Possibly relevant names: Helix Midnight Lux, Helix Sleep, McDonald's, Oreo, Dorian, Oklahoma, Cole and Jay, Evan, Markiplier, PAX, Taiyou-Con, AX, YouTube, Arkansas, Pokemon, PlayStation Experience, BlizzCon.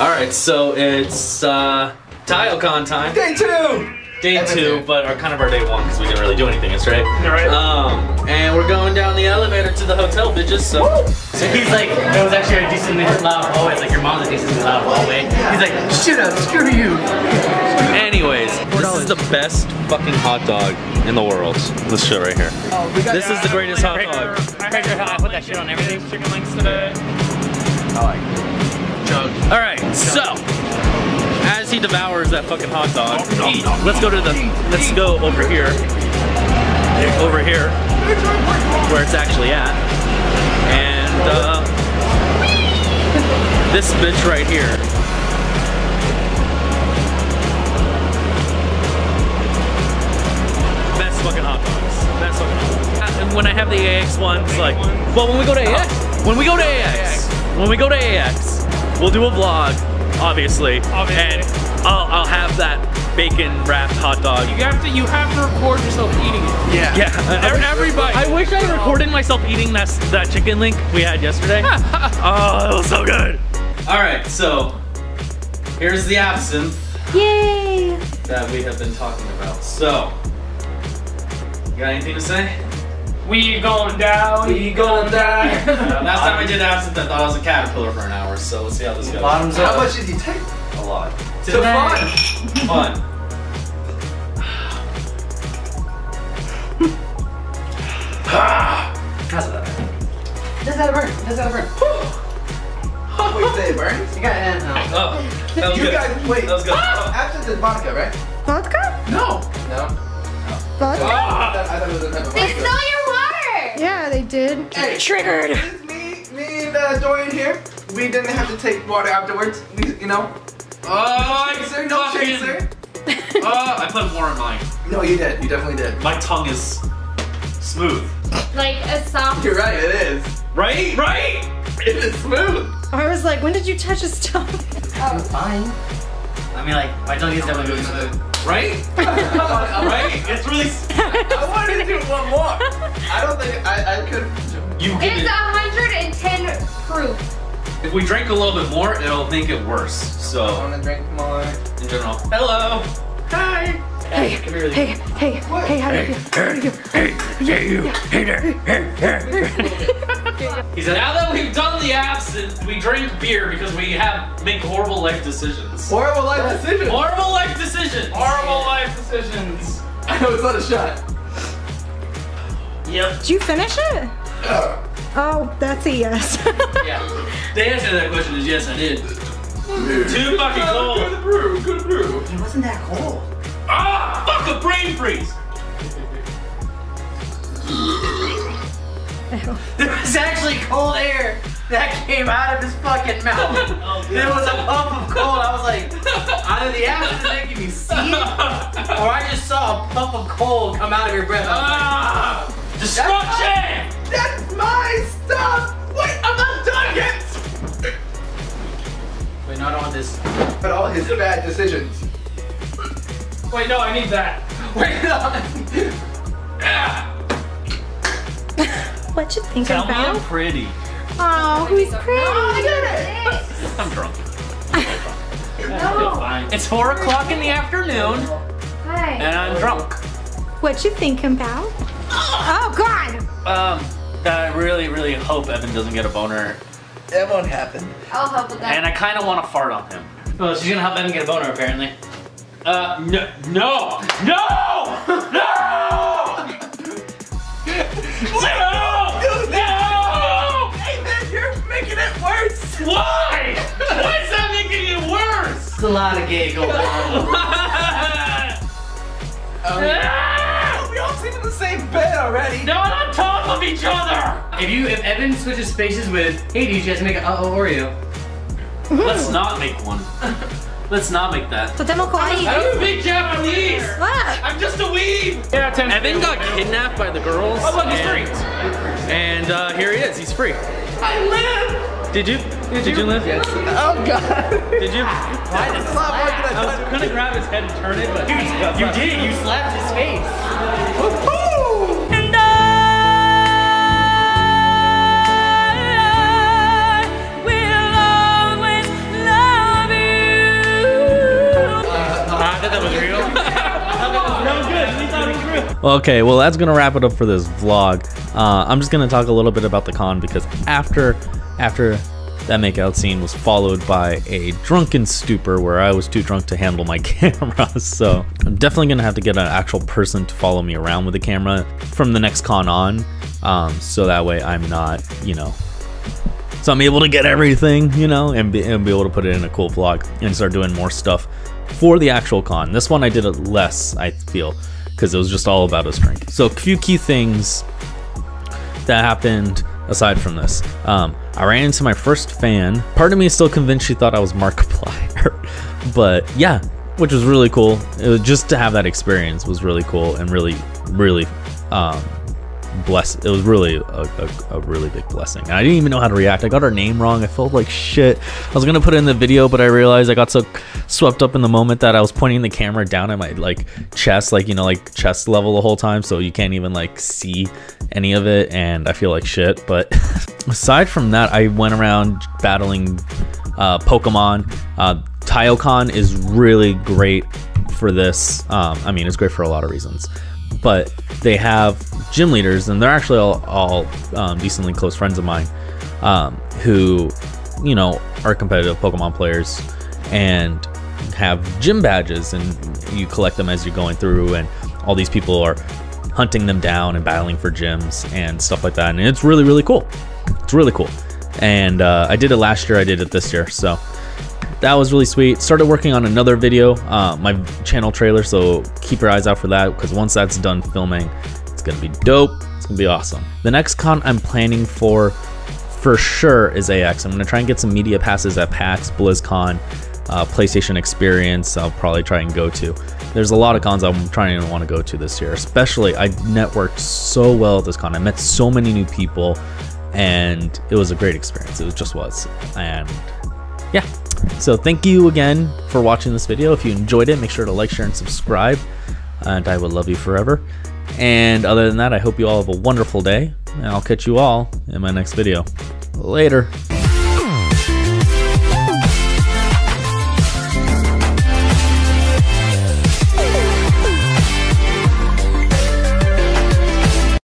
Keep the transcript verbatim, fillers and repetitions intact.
Alright, so it's uh, Taiyou-Con time. Day two! Day Evan two, did. but our, kind of our day one because we didn't really do anything yesterday. Right. Um, and we're going down the elevator to the hotel, bitches. So, so he's like, it was actually a decently loud hallway. Like your mom's a decently loud hallway. He's like, shut up, screw you. Anyways, this is the best fucking hot dog in the world. This shit right here. Oh, we got this is the greatest hot dog. I heard your hot. I put that shit on everything. Chicken links today. I like it. Jug. All right, so. As he devours that fucking hot dog, let's go to the, let's go over here, over here, where it's actually at, and uh, this bitch right here. Best fucking hot dogs, best fucking hot dogs. And when I have the A X ones, like, well when we go to AX, when we go to AX, when we go to AX, we'll do a vlog. Obviously. Obviously, and I'll, I'll have that bacon wrapped hot dog. You have to, you have to record yourself eating it. Yeah, yeah. Uh, everybody. I wish I recorded myself eating that that chicken link we had yesterday. Oh, it was so good. All right, so here's the absinthe. Yay! That we have been talking about. So, you got anything to say? We going down, we going down. Last time I did absinthe, I thought I was a caterpillar for an hour, so let's see how this goes. Bottoms up. How much did you take? A lot. It's so fun. Fun. How's that? Does that burn? Does that burn? What do you say, it burns? You got an oh, that was you good. Guys, wait. That was good. Oh. Absinthe is vodka, right? Vodka? No. No. no. Vodka? I thought it was a type of vodka. They stole your Yeah, they did. Hey, triggered. Me, me and uh, Dorian here. We didn't have to take water afterwards. We, you know. Oh, no chaser, no chaser. Uh, I put more in mine. No, you did. You definitely did. My tongue is smooth. Like a soft. You're right. It is. Right. Right. It is smooth. I was like, when did you touch his tongue? Oh, fine. I mean, like my tongue is definitely smooth. Right? Right? It's really. I wanted to do one more. I don't think I, I could. You it's it. one hundred ten proof. If we drink a little bit more, it'll make it worse. So. I want to drink more. In general. Hello. Hi. Hey. Hey. Really hey. Hey. What? Hey. How do you feel? Hey. Hey. You. Hey there. Hey. Hey. He said, now that we've done the absinthe, we drink beer because we have make horrible life decisions. Horrible life what? decisions. Horrible life decisions. Horrible life decisions. I know it's not a shot. Yep. Did you finish it? Uh, oh, that's a yes. Yeah. The answer to that question is yes, I did. Too fucking cold. Good brew, good brew. It wasn't that cold. Ah, fuck a brain freeze. There was actually cold air that came out of his fucking mouth. Oh, there was a pump of cold. I was like, either the absinthe is making me see it, or I just saw a pump of cold come out of your breath. Ah, like, destruction! That's my, that's my stuff! Wait, I'm not done yet! Wait, no, I don't want this. But all his bad decisions. Wait, no, I need that. Wait, no. Yeah. What you think Tell about? Tell me I'm pretty. Oh, who's pretty? Oh, I got it! I'm drunk. No. It's four o'clock in the afternoon. Hi. And I'm drunk. What you thinking about? Oh God! Um, I really, really hope Evan doesn't get a boner. That won't happen. I'll help with that. And I kind of want to fart on him. Well, she's gonna help Evan get a boner apparently. Uh, no, no, no, no! No! Why? Why is that making it worse? It's a lot of gay going on. um, ah! We all sleep in the same bed already. No, on top of each other. If you, if Evan switches spaces with, hey, do you guys make an uh-oh Oreo? Let's not make one. Let's not make that. I'm a big Japanese. What? I'm just a weeb. Yeah, ten Evan got kidnapped by the girls. Oh, look, he's free. And uh, here he is. He's free. I live. Did you? Did, did you, you live? Yes. Oh God! Did you? Why did I, I was gonna grab his head and turn it, but you, you did. You slapped his face. Woohoo! And I will always love Okay, well, that's gonna wrap it up for this vlog. Uh, I'm just gonna talk a little bit about the con, because after, after that makeout scene was followed by a drunken stupor where I was too drunk to handle my camera. So I'm definitely gonna have to get an actual person to follow me around with a camera from the next con on. Um, so that way I'm not, you know, so I'm able to get everything, you know, and be, and be able to put it in a cool vlog and start doing more stuff for the actual con. This one I did it less, I feel, because it was just all about us drinking. So a few key things that happened aside from this. Um, I ran into my first fan. Part of me is still convinced she thought I was Markiplier, but yeah, which was really cool. It was just to have that experience was really cool and really, really, um, bless it was really a, a, a really big blessing. And I didn't even know how to react. I got her name wrong. I felt like shit. I was gonna put it in the video, but I realized I got so swept up in the moment that I was pointing the camera down at my like chest, like, you know, like chest level the whole time, so you can't even like see any of it, and I feel like shit. But aside from that, I went around battling uh Pokemon. uh Taiyou-Con is really great for this. um I mean, it's great for a lot of reasons, but they have gym leaders, and they're actually all, all um, decently close friends of mine, um, who, you know, are competitive Pokemon players and have gym badges, and you collect them as you're going through, and all these people are hunting them down and battling for gyms and stuff like that. And it's really, really cool. It's really cool. And uh, I did it last year. I did it this year. So that was really sweet. Started working on another video, uh, my channel trailer, so keep your eyes out for that, because once that's done filming, it's gonna be dope. It's gonna be awesome. The next con I'm planning for for sure is A X. I'm gonna try and get some media passes at PAX, BlizzCon, uh, PlayStation Experience. I'll probably try and go to. There's a lot of cons I'm trying to want to go to this year, especially I networked so well at this con. I met so many new people, and it was a great experience. It just was. And yeah. So thank you again for watching this video. If you enjoyed it, make sure to like, share, and subscribe, and I will love you forever. And other than that, I hope you all have a wonderful day, and I'll catch you all in my next video. Later.